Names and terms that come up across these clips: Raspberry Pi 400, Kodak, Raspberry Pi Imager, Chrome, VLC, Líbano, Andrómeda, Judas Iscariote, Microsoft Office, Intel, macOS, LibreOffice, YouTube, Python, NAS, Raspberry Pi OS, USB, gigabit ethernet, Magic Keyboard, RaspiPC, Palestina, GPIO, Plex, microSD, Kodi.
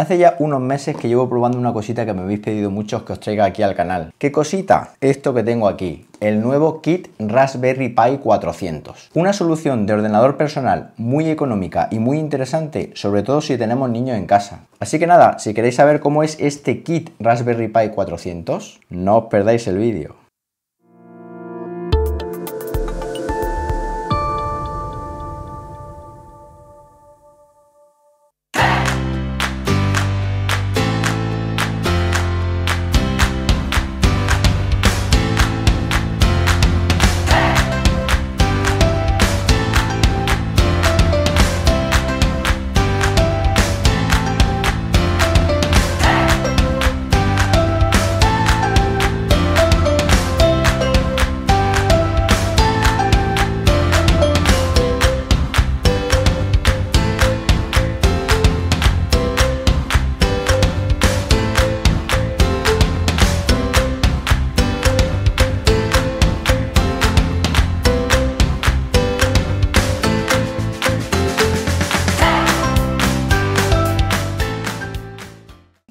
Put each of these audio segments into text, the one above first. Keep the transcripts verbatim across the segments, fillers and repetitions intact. Hace ya unos meses que llevo probando una cosita que me habéis pedido muchos que os traiga aquí al canal. ¿Qué cosita? Esto que tengo aquí, el nuevo kit Raspberry Pi cuatrocientos. Una solución de ordenador personal muy económica y muy interesante, sobre todo si tenemos niños en casa. Así que nada, si queréis saber cómo es este kit Raspberry Pi cuatrocientos, no os perdáis el vídeo.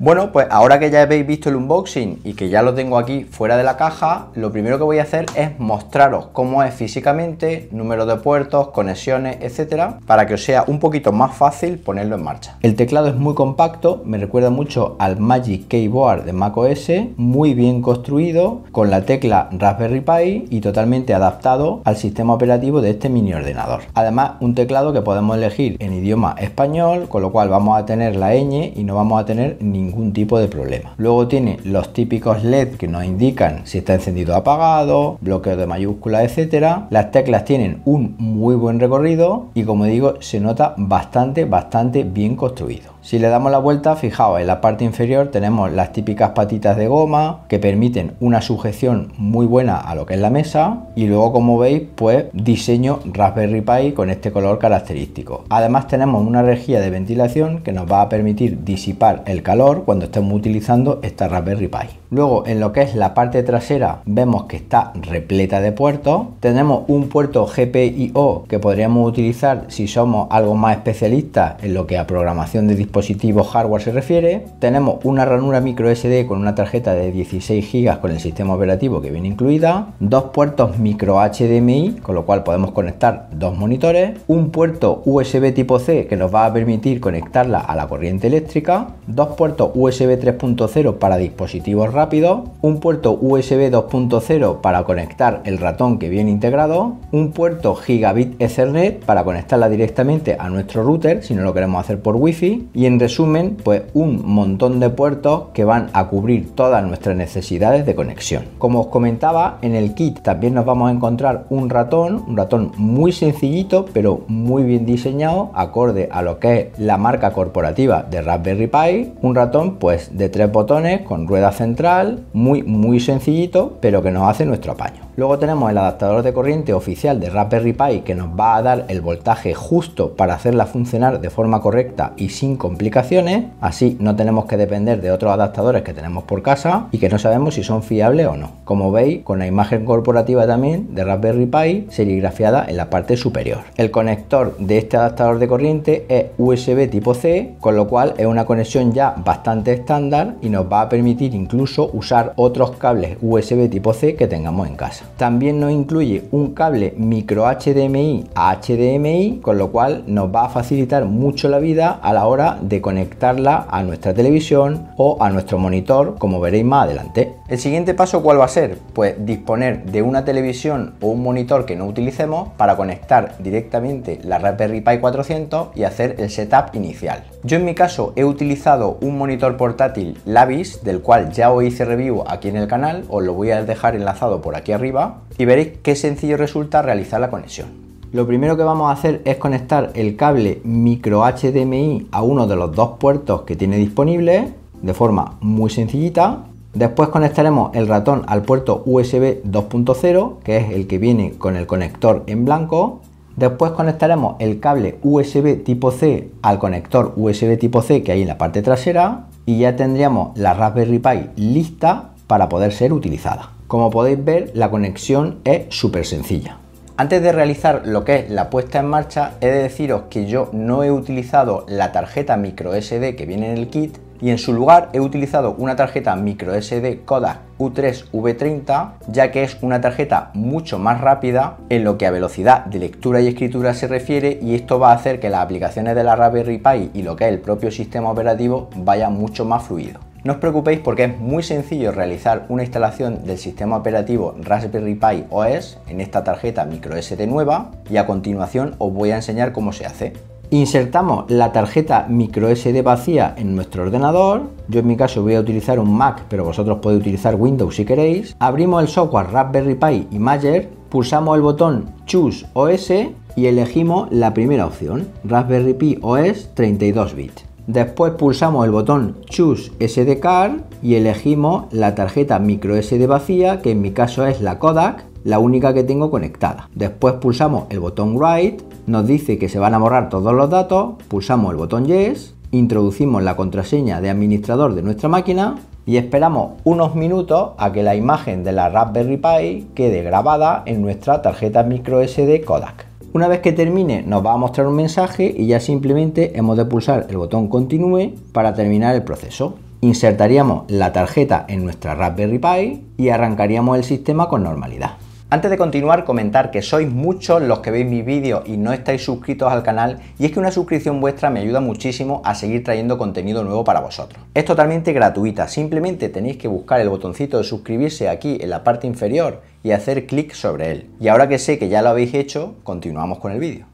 Bueno, pues ahora que ya habéis visto el unboxing y que ya lo tengo aquí fuera de la caja, lo primero que voy a hacer es mostraros cómo es físicamente, número de puertos, conexiones, etcétera, para que os sea un poquito más fácil ponerlo en marcha. El teclado es muy compacto, me recuerda mucho al Magic Keyboard de macOS, muy bien construido, con la tecla Raspberry Pi y totalmente adaptado al sistema operativo de este mini ordenador. Además, un teclado que podemos elegir en idioma español, con lo cual vamos a tener la ñ y no vamos a tener ningún tipo de problema. Luego tiene los típicos L E D que nos indican si está encendido o apagado, bloqueo de mayúsculas, etcétera. Las teclas tienen un muy buen recorrido y, como digo, se nota bastante, bastante bien construido. Si le damos la vuelta, fijaos, en la parte inferior tenemos las típicas patitas de goma que permiten una sujeción muy buena a lo que es la mesa y luego, como veis, pues diseño Raspberry Pi con este color característico. Además tenemos una rejilla de ventilación que nos va a permitir disipar el calor cuando estemos utilizando esta Raspberry Pi. Luego, en lo que es la parte trasera, vemos que está repleta de puertos. Tenemos un puerto G P I O que podríamos utilizar si somos algo más especialistas en lo que a programación de dispositivos dispositivo hardware se refiere. Tenemos una ranura micro S D con una tarjeta de dieciséis gigas con el sistema operativo que viene incluida, dos puertos micro H D M I, con lo cual podemos conectar dos monitores, un puerto U S B tipo C que nos va a permitir conectarla a la corriente eléctrica, dos puertos U S B tres punto cero para dispositivos rápidos, un puerto U S B dos punto cero para conectar el ratón que viene integrado, un puerto gigabit ethernet para conectarla directamente a nuestro router si no lo queremos hacer por wifi, y en resumen, pues un montón de puertos que van a cubrir todas nuestras necesidades de conexión. Como os comentaba, en el kit también nos vamos a encontrar un ratón, un ratón muy sencillito pero muy bien diseñado, acorde a lo que es la marca corporativa de Raspberry Pi, un ratón pues de tres botones con rueda central, muy muy sencillito pero que nos hace nuestro apaño. Luego tenemos el adaptador de corriente oficial de Raspberry Pi que nos va a dar el voltaje justo para hacerla funcionar de forma correcta y sin complicaciones, así no tenemos que depender de otros adaptadores que tenemos por casa y que no sabemos si son fiables o no. Como veis, con la imagen corporativa también de Raspberry Pi serigrafiada en la parte superior. El conector de este adaptador de corriente es U S B tipo C, con lo cual es una conexión ya bastante estándar y nos va a permitir incluso usar otros cables U S B tipo C que tengamos en casa. También nos incluye un cable micro H D M I a H D M I, con lo cual nos va a facilitar mucho la vida a la hora de conectarla a nuestra televisión o a nuestro monitor, como veréis más adelante. El siguiente paso, ¿cuál va a ser? Pues disponer de una televisión o un monitor que no utilicemos para conectar directamente la Raspberry Pi cuatrocientos y hacer el setup inicial. Yo en mi caso he utilizado un monitor portátil Lavis, del cual ya os hice review aquí en el canal, os lo voy a dejar enlazado por aquí arriba, y veréis qué sencillo resulta realizar la conexión. Lo primero que vamos a hacer es conectar el cable micro H D M I a uno de los dos puertos que tiene disponible de forma muy sencillita. Después conectaremos el ratón al puerto U S B dos punto cero, que es el que viene con el conector en blanco. Después conectaremos el cable U S B tipo C al conector U S B tipo C que hay en la parte trasera y ya tendríamos la Raspberry Pi lista para poder ser utilizada. Como podéis ver, la conexión es súper sencilla. Antes de realizar lo que es la puesta en marcha, he de deciros que yo no he utilizado la tarjeta microSD que viene en el kit y en su lugar he utilizado una tarjeta microSD Kodak U tres V treinta, ya que es una tarjeta mucho más rápida en lo que a velocidad de lectura y escritura se refiere, y esto va a hacer que las aplicaciones de la Raspberry Pi y lo que es el propio sistema operativo vaya mucho más fluido. No os preocupéis porque es muy sencillo realizar una instalación del sistema operativo Raspberry Pi O S en esta tarjeta microSD nueva, y a continuación os voy a enseñar cómo se hace. Insertamos la tarjeta microSD vacía en nuestro ordenador. Yo en mi caso voy a utilizar un Mac, pero vosotros podéis utilizar Windows si queréis. Abrimos el software Raspberry Pi Imager, pulsamos el botón Choose O S y elegimos la primera opción, Raspberry Pi O S treinta y dos bits. Después pulsamos el botón Choose S D Card y elegimos la tarjeta microSD vacía, que en mi caso es la Kodak, la única que tengo conectada. Después pulsamos el botón Write, nos dice que se van a borrar todos los datos, pulsamos el botón Yes, introducimos la contraseña de administrador de nuestra máquina y esperamos unos minutos a que la imagen de la Raspberry Pi quede grabada en nuestra tarjeta microSD Kodak. Una vez que termine nos va a mostrar un mensaje y ya simplemente hemos de pulsar el botón Continúe para terminar el proceso. Insertaríamos la tarjeta en nuestra Raspberry Pi y arrancaríamos el sistema con normalidad. Antes de continuar, comentar que sois muchos los que veis mis vídeos y no estáis suscritos al canal, y es que una suscripción vuestra me ayuda muchísimo a seguir trayendo contenido nuevo para vosotros. Es totalmente gratuita, simplemente tenéis que buscar el botoncito de suscribirse aquí en la parte inferior y hacer clic sobre él. Y ahora que sé que ya lo habéis hecho, continuamos con el vídeo.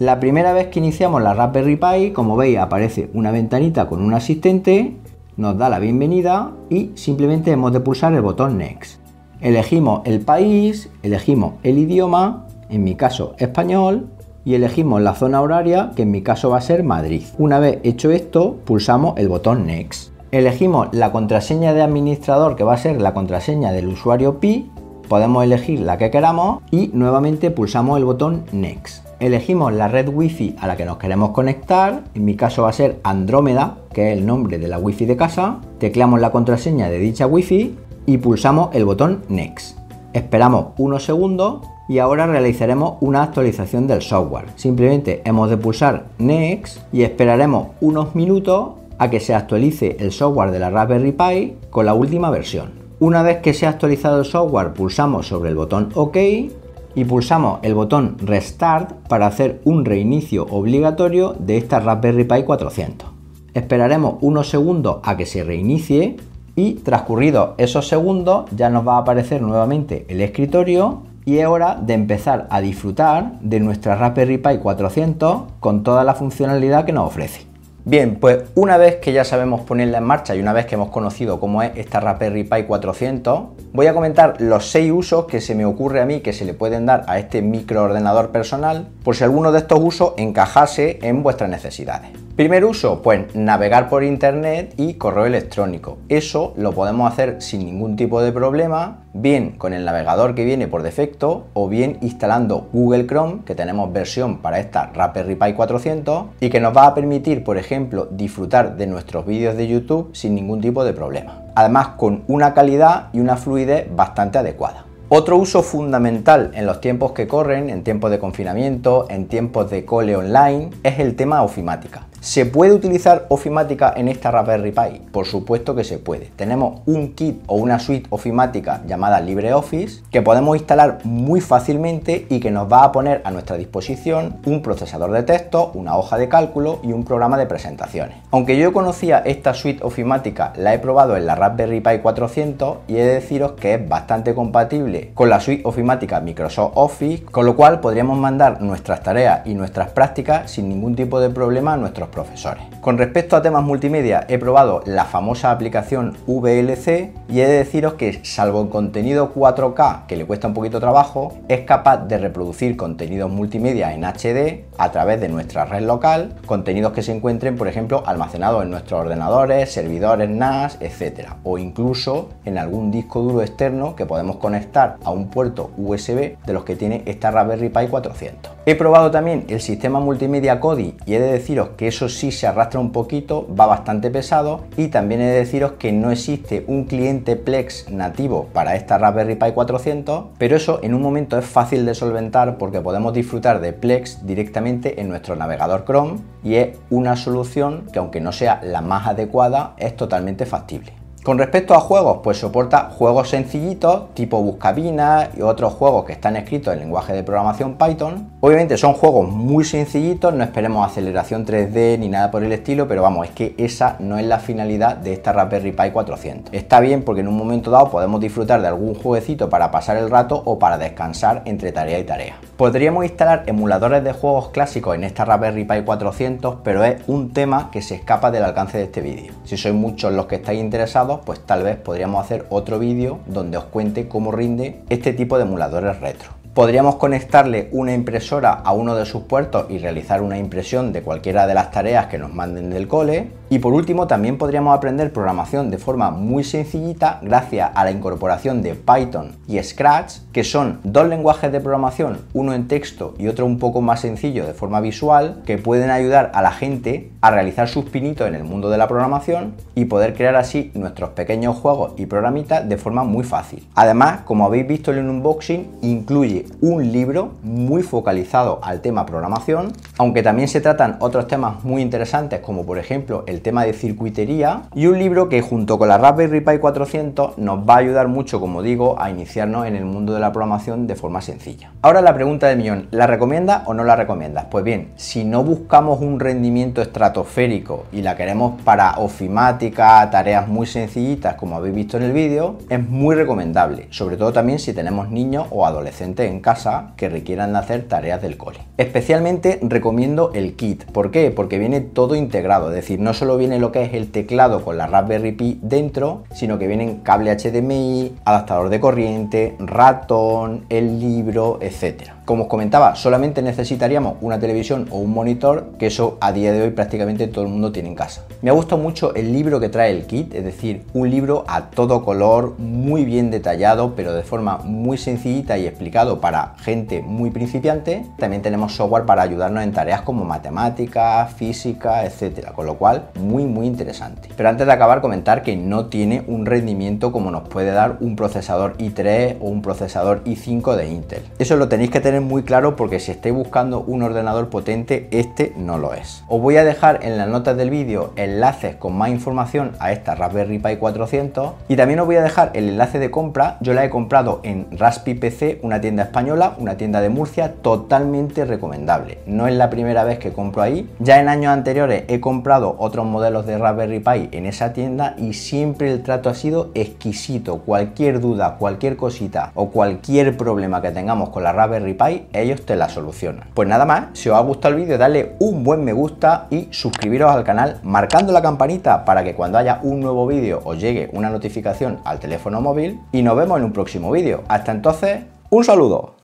La primera vez que iniciamos la Raspberry Pi, como veis, aparece una ventanita con un asistente, nos da la bienvenida y simplemente hemos de pulsar el botón Next. Elegimos el país, elegimos el idioma, en mi caso español, y elegimos la zona horaria, que en mi caso va a ser Madrid. Una vez hecho esto, pulsamos el botón Next. Elegimos la contraseña de administrador, que va a ser la contraseña del usuario Pi. Podemos elegir la que queramos y nuevamente pulsamos el botón Next. Elegimos la red wifi a la que nos queremos conectar, en mi caso va a ser Andrómeda, que es el nombre de la wifi de casa. Tecleamos la contraseña de dicha wifi y pulsamos el botón Next. Esperamos unos segundos y ahora realizaremos una actualización del software. Simplemente hemos de pulsar Next y esperaremos unos minutos a que se actualice el software de la Raspberry Pi con la última versión. Una vez que se ha actualizado el software, pulsamos sobre el botón OK y pulsamos el botón Restart para hacer un reinicio obligatorio de esta Raspberry Pi cuatrocientos. Esperaremos unos segundos a que se reinicie. Y transcurridos esos segundos ya nos va a aparecer nuevamente el escritorio y es hora de empezar a disfrutar de nuestra Raspberry Pi cuatrocientos con toda la funcionalidad que nos ofrece. Bien, pues una vez que ya sabemos ponerla en marcha y una vez que hemos conocido cómo es esta Raspberry Pi cuatrocientos, voy a comentar los seis usos que se me ocurre a mí que se le pueden dar a este microordenador personal, por si alguno de estos usos encajase en vuestras necesidades. Primer uso, pues navegar por internet y correo electrónico. Eso lo podemos hacer sin ningún tipo de problema, bien con el navegador que viene por defecto o bien instalando Google Chrome, que tenemos versión para esta Raspberry Pi cuatrocientos y que nos va a permitir, por ejemplo, ejemplo disfrutar de nuestros vídeos de YouTube sin ningún tipo de problema, además con una calidad y una fluidez bastante adecuada. Otro uso fundamental en los tiempos que corren, en tiempos de confinamiento, en tiempos de cole online, es el tema ofimática. ¿Se puede utilizar ofimática en esta Raspberry Pi? Por supuesto que se puede. Tenemos un kit o una suite ofimática llamada LibreOffice que podemos instalar muy fácilmente y que nos va a poner a nuestra disposición un procesador de texto, una hoja de cálculo y un programa de presentaciones. Aunque yo conocía esta suite ofimática, la he probado en la Raspberry Pi cuatrocientos y he de deciros que es bastante compatible con la suite ofimática Microsoft Office, con lo cual podríamos mandar nuestras tareas y nuestras prácticas sin ningún tipo de problema a nuestros profesores. Con respecto a temas multimedia, he probado la famosa aplicación V L C y he de deciros que, salvo en contenido cuatro K, que le cuesta un poquito trabajo, es capaz de reproducir contenidos multimedia en H D a través de nuestra red local, contenidos que se encuentren, por ejemplo, almacenados en nuestros ordenadores, servidores N A S, etcétera, o incluso en algún disco duro externo que podemos conectar a un puerto U S B de los que tiene esta Raspberry Pi cuatrocientos. He probado también el sistema multimedia Kodi y he de deciros que eso sí se arrastra un poquito, va bastante pesado, y también he de deciros que no existe un cliente Plex nativo para esta Raspberry Pi cuatrocientos, pero eso en un momento es fácil de solventar porque podemos disfrutar de Plex directamente en nuestro navegador Chrome, y es una solución que, aunque no sea la más adecuada, es totalmente factible. Con respecto a juegos, pues soporta juegos sencillitos tipo buscabinas y otros juegos que están escritos en lenguaje de programación Python. Obviamente son juegos muy sencillitos, no esperemos aceleración tres D ni nada por el estilo, pero vamos, es que esa no es la finalidad de esta Raspberry Pi cuatrocientos. Está bien porque en un momento dado podemos disfrutar de algún jueguecito para pasar el rato o para descansar entre tarea y tarea. Podríamos instalar emuladores de juegos clásicos en esta Raspberry Pi cuatrocientos, pero es un tema que se escapa del alcance de este vídeo. Si sois muchos los que estáis interesados, pues tal vez podríamos hacer otro vídeo donde os cuente cómo rinde este tipo de emuladores retro. Podríamos conectarle una impresora a uno de sus puertos y realizar una impresión de cualquiera de las tareas que nos manden del cole. Y por último, también podríamos aprender programación de forma muy sencillita gracias a la incorporación de Python y Scratch, que son dos lenguajes de programación, uno en texto y otro un poco más sencillo de forma visual, que pueden ayudar a la gente a realizar sus pinitos en el mundo de la programación y poder crear así nuestros pequeños juegos y programitas de forma muy fácil. Además, como habéis visto en el unboxing, incluye un libro muy focalizado al tema programación, aunque también se tratan otros temas muy interesantes como por ejemplo el tema de circuitería, y un libro que junto con la Raspberry Pi cuatrocientos nos va a ayudar mucho, como digo, a iniciarnos en el mundo de la programación de forma sencilla. Ahora la pregunta del millón, ¿la recomiendas o no la recomiendas? Pues bien, si no buscamos un rendimiento estratosférico y la queremos para ofimática, tareas muy sencillitas como habéis visto en el vídeo, es muy recomendable, sobre todo también si tenemos niños o adolescentes en casa que requieran hacer tareas del cole. Especialmente recomiendo el kit. ¿Por qué? Porque viene todo integrado, es decir, no solo viene lo que es el teclado con la Raspberry Pi dentro, sino que vienen cable H D M I, adaptador de corriente, ratón, el libro, etcétera. Como os comentaba, solamente necesitaríamos una televisión o un monitor, que eso a día de hoy prácticamente todo el mundo tiene en casa. Me ha gustado mucho el libro que trae el kit, es decir, un libro a todo color, muy bien detallado, pero de forma muy sencillita y explicado para gente muy principiante. También tenemos software para ayudarnos en tareas como matemáticas, física, etcétera, con lo cual muy muy interesante. Pero antes de acabar, comentar que no tiene un rendimiento como nos puede dar un procesador i tres o un procesador i cinco de Intel. Eso lo tenéis que tener muy claro, porque si estáis buscando un ordenador potente, este no lo es. Os voy a dejar en las notas del vídeo enlaces con más información a esta Raspberry Pi cuatrocientos, y también os voy a dejar el enlace de compra. Yo la he comprado en Raspi P C, una tienda española, una tienda de Murcia, totalmente recomendable. No es la primera vez que compro ahí, ya en años anteriores he comprado otros modelos de Raspberry Pi en esa tienda y siempre el trato ha sido exquisito. Cualquier duda, cualquier cosita o cualquier problema que tengamos con la Raspberry Pi ellos te la solucionan. Pues nada más, si os ha gustado el vídeo, dadle un buen me gusta y suscribiros al canal marcando la campanita para que cuando haya un nuevo vídeo os llegue una notificación al teléfono móvil, y nos vemos en un próximo vídeo. Hasta entonces, un saludo.